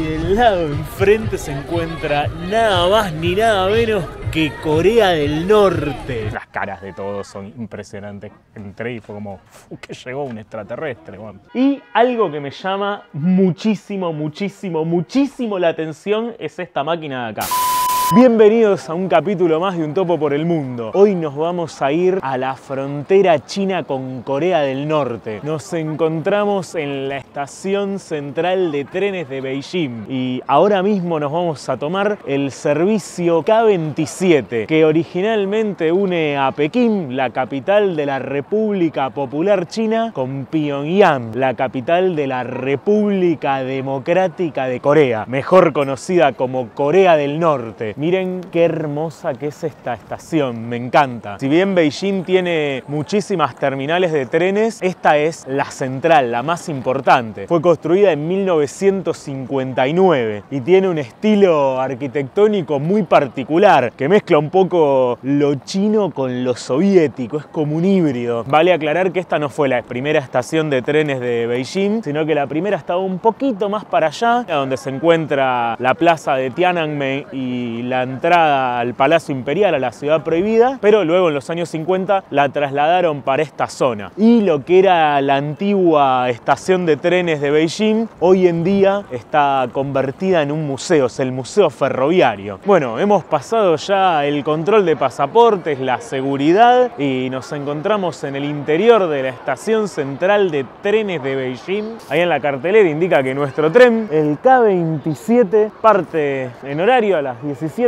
y del lado de enfrente se encuentra nada más ni nada menos que Corea del Norte. Las caras de todos son impresionantes. Entré y fue como, que llegó un extraterrestre, bueno. Y algo que me llama muchísimo la atención es esta máquina de acá. Bienvenidos a un capítulo más de Un Topo por el Mundo. Hoy nos vamos a ir a la frontera china con Corea del Norte. Nos encontramos en la estación central de trenes de Beijing y ahora mismo nos vamos a tomar el servicio K-27, que originalmente une a Pekín, la capital de la República Popular China, con Pyongyang, la capital de la República Democrática de Corea, mejor conocida como Corea del Norte. Miren qué hermosa que es esta estación, me encanta. Si bien Beijing tiene muchísimas terminales de trenes, esta es la central, la más importante. Fue construida en 1959 y tiene un estilo arquitectónico muy particular que mezcla un poco lo chino con lo soviético, es como un híbrido. Vale aclarar que esta no fue la primera estación de trenes de Beijing, sino que la primera estaba un poquito más para allá, donde se encuentra la plaza de Tiananmen y la entrada al Palacio Imperial, a la Ciudad Prohibida, pero luego en los años 50 la trasladaron para esta zona. Y lo que era la antigua estación de trenes de Beijing, hoy en día está convertida en un museo, es el Museo Ferroviario. Bueno, hemos pasado ya el control de pasaportes, la seguridad, y nos encontramos en el interior de la estación central de trenes de Beijing. Ahí en la cartelera indica que nuestro tren, el K-27, parte en horario a las 17:26.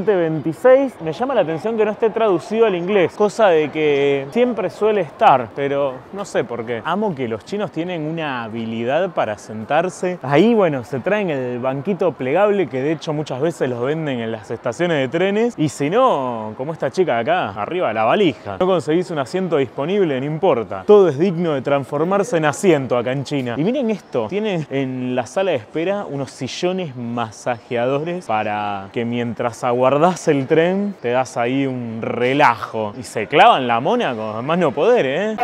Me llama la atención que no esté traducido al inglés, cosa de que siempre suele estar, pero no sé por qué. Amo que los chinos tienen una habilidad para sentarse. Ahí, bueno, se traen el banquito plegable que de hecho muchas veces los venden en las estaciones de trenes, y si no, como esta chica de acá, arriba de la valija. No conseguís un asiento disponible, no importa. Todo es digno de transformarse en asiento acá en China. Y miren esto, tienen en la sala de espera unos sillones masajeadores para que mientras aguardás el tren, te das ahí un relajo. Y se clavan la mona con más no poder, ¿eh?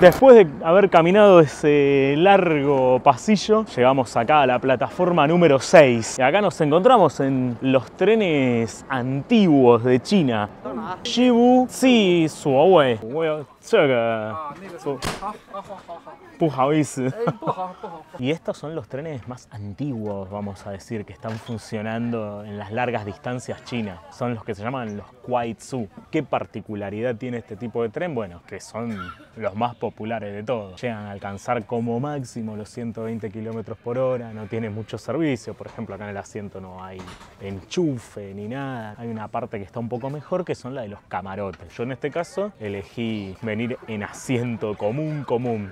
Después de haber caminado ese largo pasillo, llegamos acá a la plataforma número 6. Y acá nos encontramos en los trenes antiguos de China. Shibu, sí, Suawei. Y estos son los trenes más antiguos, vamos a decir, que están funcionando en las largas distancias chinas. Son los que se llaman los Kuaizhou. ¿Qué particularidad tiene este tipo de tren? Bueno, que son los más populares de todos. Llegan a alcanzar como máximo los 120 km/h, no tienen mucho servicio. Por ejemplo, acá en el asiento no hay enchufe ni nada. Hay una parte que está un poco mejor, que son la de los camarotes. Yo en este caso elegí venir en asiento común.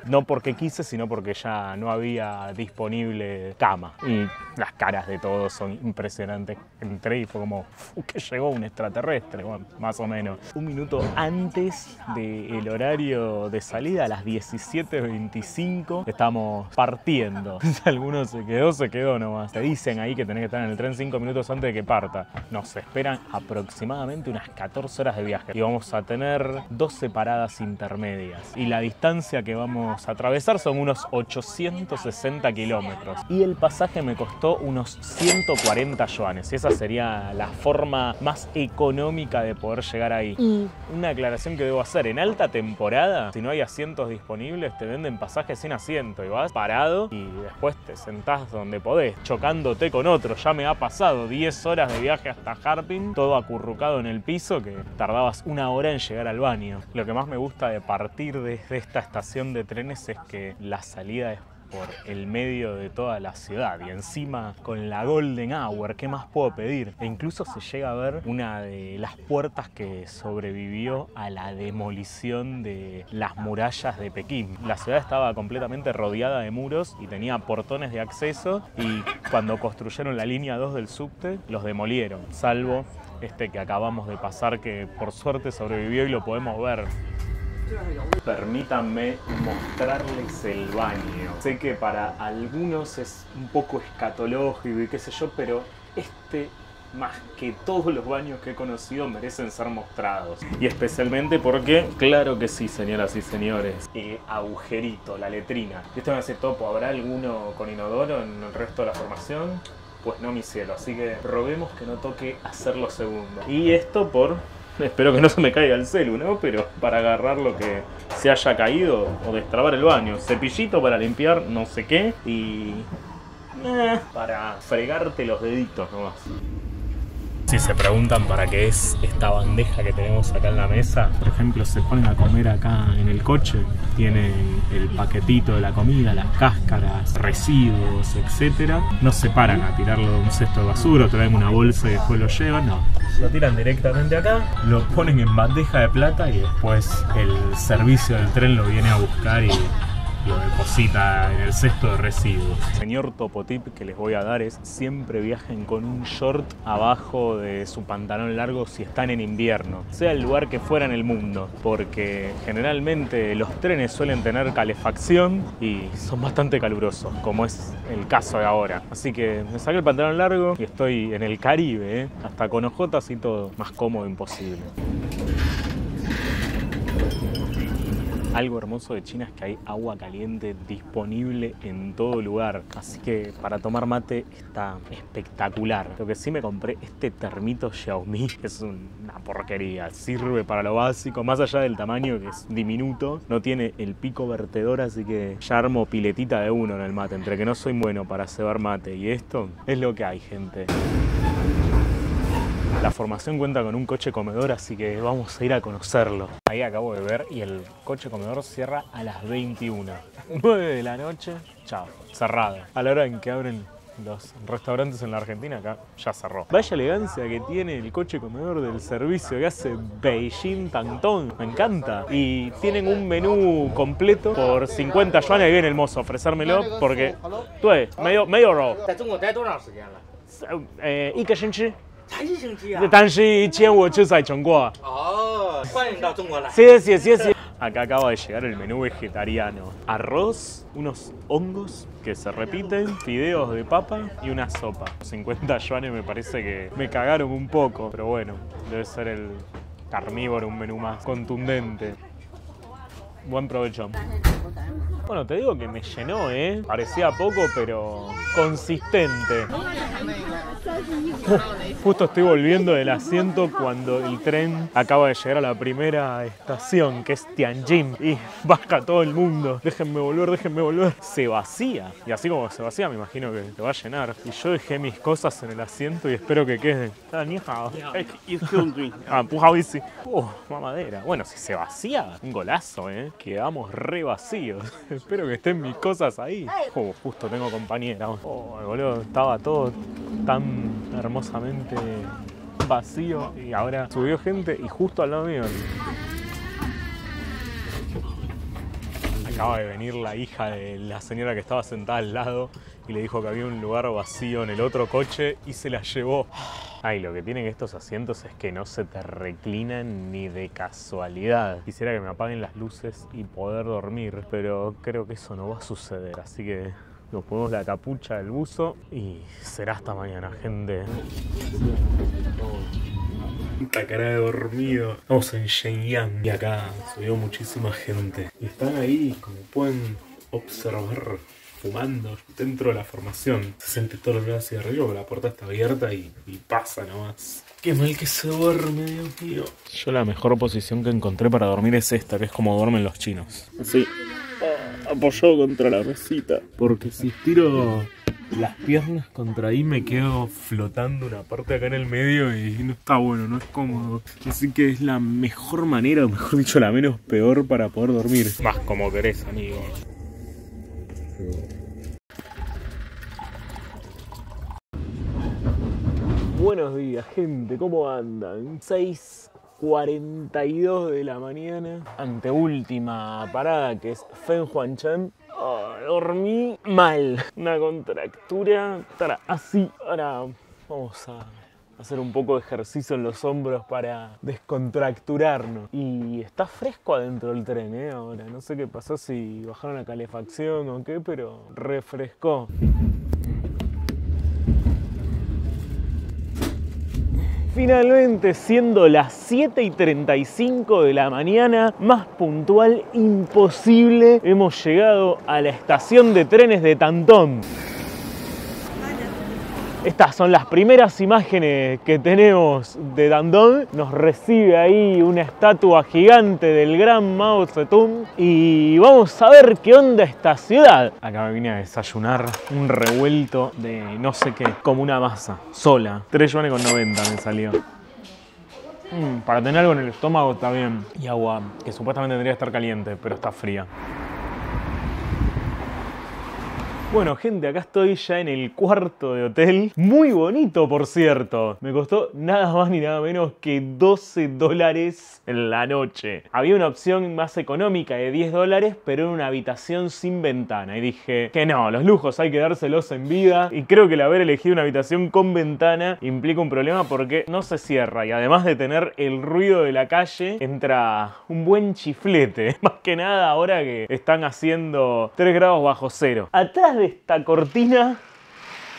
No porque quise, sino porque ya no había disponible cama. Y las caras de todos son impresionantes. Entré y fue como, que llegó un extraterrestre, bueno, más o menos. Un minuto antes del horario de salida, a las 17:25, estamos partiendo. Si alguno se quedó nomás. Te dicen ahí que tenés que estar en el tren 5 minutos antes de que parta. Nos esperan aproximadamente unas 14 horas de viaje. Y vamos a tener 12 paradas intermedias. Y la distancia que vamos a atravesar son unos 860 kilómetros. Y el pasaje me costó unos 140 yuanes. Y esa sería la forma más económica de poder llegar ahí. Y una aclaración que debo hacer. En alta temporada, si no hay asientos disponibles, te venden pasajes sin asiento. Y vas parado y después te sentás donde podés, chocándote con otro. Ya me ha pasado 10 horas de viaje hasta Harbin, todo acurrucado en el piso, que tardabas una hora en llegar al baño. Lo que más me gusta de partir desde esta estación de trenes es que la salida es por el medio de toda la ciudad, y encima con la Golden Hour, ¿qué más puedo pedir? E incluso se llega a ver una de las puertas que sobrevivió a la demolición de las murallas de Pekín. La ciudad estaba completamente rodeada de muros y tenía portones de acceso, y cuando construyeron la línea 2 del subte, los demolieron, salvo este que acabamos de pasar, que por suerte sobrevivió y lo podemos ver. Permítanme mostrarles el baño. Sé que para algunos es un poco escatológico y qué sé yo, pero este más que todos los baños que he conocido merecen ser mostrados. Y especialmente porque, claro que sí, señoras y señores, el agujerito, la letrina. Esto me hace topo, ¿habrá alguno con inodoro en el resto de la formación? Pues no, mi cielo, así que roguemos que no toque hacerlo segundo. Y esto por... espero que no se me caiga el celu, ¿no? Pero para agarrar lo que se haya caído o destrabar el baño. Cepillito para limpiar no sé qué y... para fregarte los deditos nomás. Si se preguntan para qué es esta bandeja que tenemos acá en la mesa, por ejemplo, se ponen a comer acá en el coche, tienen el paquetito de la comida, las cáscaras, residuos, etcétera. No se paran a tirarlo de un cesto de basura o traen una bolsa y después lo llevan, no. Lo tiran directamente acá, lo ponen en bandeja de plata y después el servicio del tren lo viene a buscar y... lo deposita en el cesto de residuos. Señor topotip que les voy a dar es: siempre viajen con un short abajo de su pantalón largo si están en invierno, sea el lugar que fuera en el mundo, porque generalmente los trenes suelen tener calefacción y son bastante calurosos, como es el caso de ahora. Así que me saqué el pantalón largo y estoy en el Caribe, ¿eh? Hasta con ojotas y todo, más cómodo imposible. Algo hermoso de China es que hay agua caliente disponible en todo lugar, así que para tomar mate está espectacular. Lo que sí me compré, este termito Xiaomi, que es una porquería, sirve para lo básico, más allá del tamaño que es diminuto, no tiene el pico vertedor, así que ya armo piletita de uno en el mate, entre que no soy bueno para cebar mate y esto, es lo que hay, gente. La formación cuenta con un coche comedor, así que vamos a ir a conocerlo. Ahí acabo de ver y el coche comedor cierra a las 21. 9 de la noche, chao, cerrado. A la hora en que abren los restaurantes en la Argentina, acá ya cerró. Vaya elegancia que tiene el coche comedor del servicio que hace Beijing Dandong, me encanta. Y tienen un menú completo por 50 yuanes. Y viene el mozo a ofrecérmelo porque... tuve, medio robo. ¿Y qué gente? Sí. Acá acaba de llegar el menú vegetariano. Arroz, unos hongos que se repiten, fideos de papa y una sopa. 50 yuanes me parece que me cagaron un poco, pero bueno, debe ser el carnívoro un menú más contundente. Buen provecho. Bueno, te digo que me llenó, ¿eh? Parecía poco, pero consistente. Justo estoy volviendo del asiento cuando el tren acaba de llegar a la primera estación, que es Tianjin. Y baja todo el mundo. Déjenme volver, déjenme volver. Se vacía. Y así como se vacía, me imagino que te va a llenar. Y yo dejé mis cosas en el asiento y espero que queden. Mamadera. Bueno, si se vacía, un golazo, ¿eh? Quedamos re vacíos. Espero que estén mis cosas ahí. Oh, justo tengo compañera. Oh, boludo, estaba todo tan hermosamente vacío y ahora subió gente y justo al lado mío. Acaba de venir la hija de la señora que estaba sentada al lado y le dijo que había un lugar vacío en el otro coche y se la llevó. Ay, lo que tienen estos asientos es que no se te reclinan ni de casualidad. Quisiera que me apaguen las luces y poder dormir, pero creo que eso no va a suceder, así que nos ponemos la capucha del buzo y será hasta mañana, gente. Puta cara de dormido. Estamos en Shenyang y acá subió muchísima gente. Y están ahí, como pueden observar, fumando dentro de la formación. Se siente todo el olor hacia arriba, pero la puerta está abierta y pasa nomás. Qué mal que se duerme, Dios mío. Yo la mejor posición que encontré para dormir es esta, que es como duermen los chinos. Así. Apoyado contra la mesita. Porque si tiro las piernas contra ahí me quedo flotando una parte acá en el medio y no está bueno, no es cómodo. Así que es la mejor manera, o mejor dicho, la menos peor para poder dormir. Más como querés, amigo. Buenos días, gente, ¿cómo andan? 6:42 de la mañana, anteúltima parada que es Fenhuancheng. Oh, dormí mal, una contractura, estará así. Ahora vamos a hacer un poco de ejercicio en los hombros para descontracturarnos. Y está fresco adentro del tren, ¿eh? Ahora, no sé qué pasó, si bajaron la calefacción o qué, pero refrescó. Finalmente, siendo las 7:35 de la mañana, más puntual imposible, hemos llegado a la estación de trenes de Dandong. Estas son las primeras imágenes que tenemos de Dandong. Nos recibe ahí una estatua gigante del gran Mao Zedong. Y vamos a ver qué onda esta ciudad. Acá me vine a desayunar un revuelto de no sé qué, como una masa, sola. 3,90 me salió. Para tener algo en el estómago está bien. Y agua, que supuestamente tendría que estar caliente, pero está fría. Bueno, gente, acá estoy ya en el cuarto de hotel. Muy bonito, por cierto. Me costó nada más ni nada menos que $12 en la noche. Había una opción más económica de $10, pero en una habitación sin ventana. Y dije que no, los lujos hay que dárselos en vida. Y creo que el haber elegido una habitación con ventana implica un problema porque no se cierra. Y además de tener el ruido de la calle, entra un buen chiflete. Más que nada ahora que están haciendo 3 grados bajo cero. Atrás de esta cortina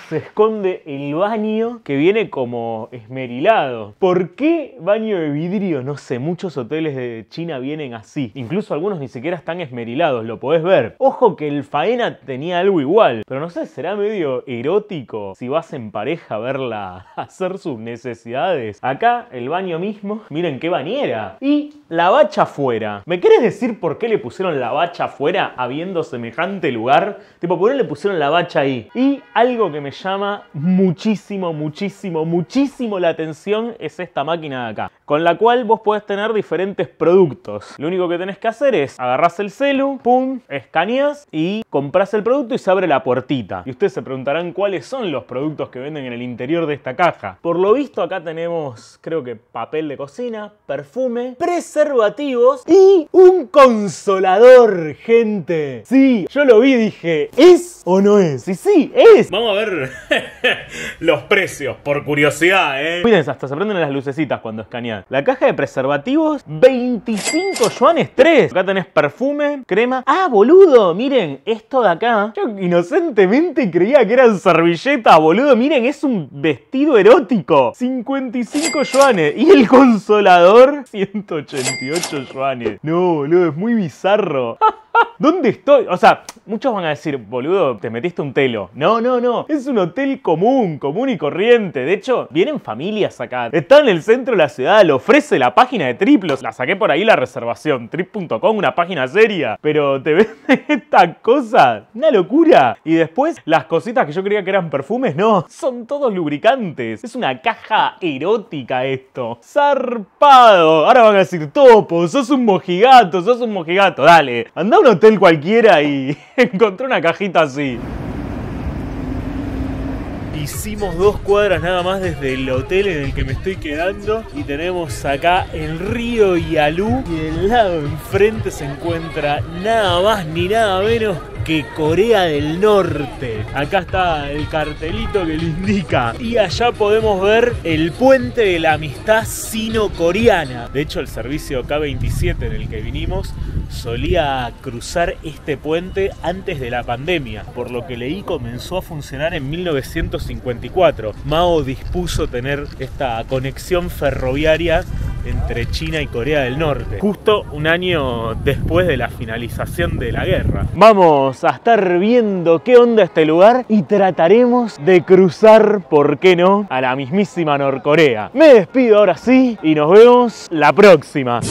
se esconde el baño que viene como esmerilado. ¿Por qué baño de vidrio? No sé, muchos hoteles de China vienen así. Incluso algunos ni siquiera están esmerilados, lo podés ver. Ojo que el Faena tenía algo igual, pero no sé, será medio erótico si vas en pareja a verla hacer sus necesidades. Acá el baño mismo, miren qué bañera. Y la bacha afuera. ¿Me querés decir por qué le pusieron la bacha afuera habiendo semejante lugar? Tipo, ¿por qué le pusieron la bacha ahí? Y algo que me llama muchísimo la atención es esta máquina de acá, con la cual vos podés tener diferentes productos. Lo único que tenés que hacer es agarrás el celu, pum, escaneás y comprás el producto y se abre la puertita. Y ustedes se preguntarán cuáles son los productos que venden en el interior de esta caja. Por lo visto acá tenemos, creo que papel de cocina, perfume, preservativos y un consolador, gente. Sí, yo lo vi y dije, ¿es o no es? Y sí, es. Vamos a ver los precios, por curiosidad, Fíjense, hasta se prenden las lucecitas cuando escanean. La caja de preservativos, 25 yuanes, 3. Acá tenés perfume, crema. Ah, boludo, miren, esto de acá. Yo inocentemente creía que eran servilletas, boludo. Miren, es un vestido erótico. 55 yuanes. Y el consolador, 188 yuanes. No, boludo, es muy bizarro. ¿Dónde estoy? O sea, muchos van a decir, boludo, te metiste un telo. No, no, no. Es un hotel común y corriente. De hecho, vienen familias acá. Está en el centro de la ciudad, lo ofrece la página de Triplos. La saqué por ahí la reservación. Trip.com, una página seria. Pero te venden esta cosa. Una locura. Y después, las cositas que yo creía que eran perfumes, no. Son todos lubricantes. Es una caja erótica esto. Zarpado. Ahora van a decir, Topo, sos un mojigato, sos un mojigato. Dale, andá a un hotel cualquiera y encontré una cajita así. Hicimos 2 cuadras nada más desde el hotel en el que me estoy quedando y tenemos acá el río Yalú y del lado enfrente se encuentra nada más ni nada menos que Corea del Norte. Acá está el cartelito que lo indica. Y allá podemos ver el puente de la amistad sino-coreana. De hecho, el servicio K-27 en el que vinimos solía cruzar este puente antes de la pandemia. Por lo que leí, comenzó a funcionar en 1954. Mao dispuso tener esta conexión ferroviaria entre China y Corea del Norte, justo un año después de la finalización de la guerra. Vamos a estar viendo qué onda este lugar y trataremos de cruzar, ¿por qué no?, a la mismísima Norcorea. Me despido ahora sí y nos vemos la próxima.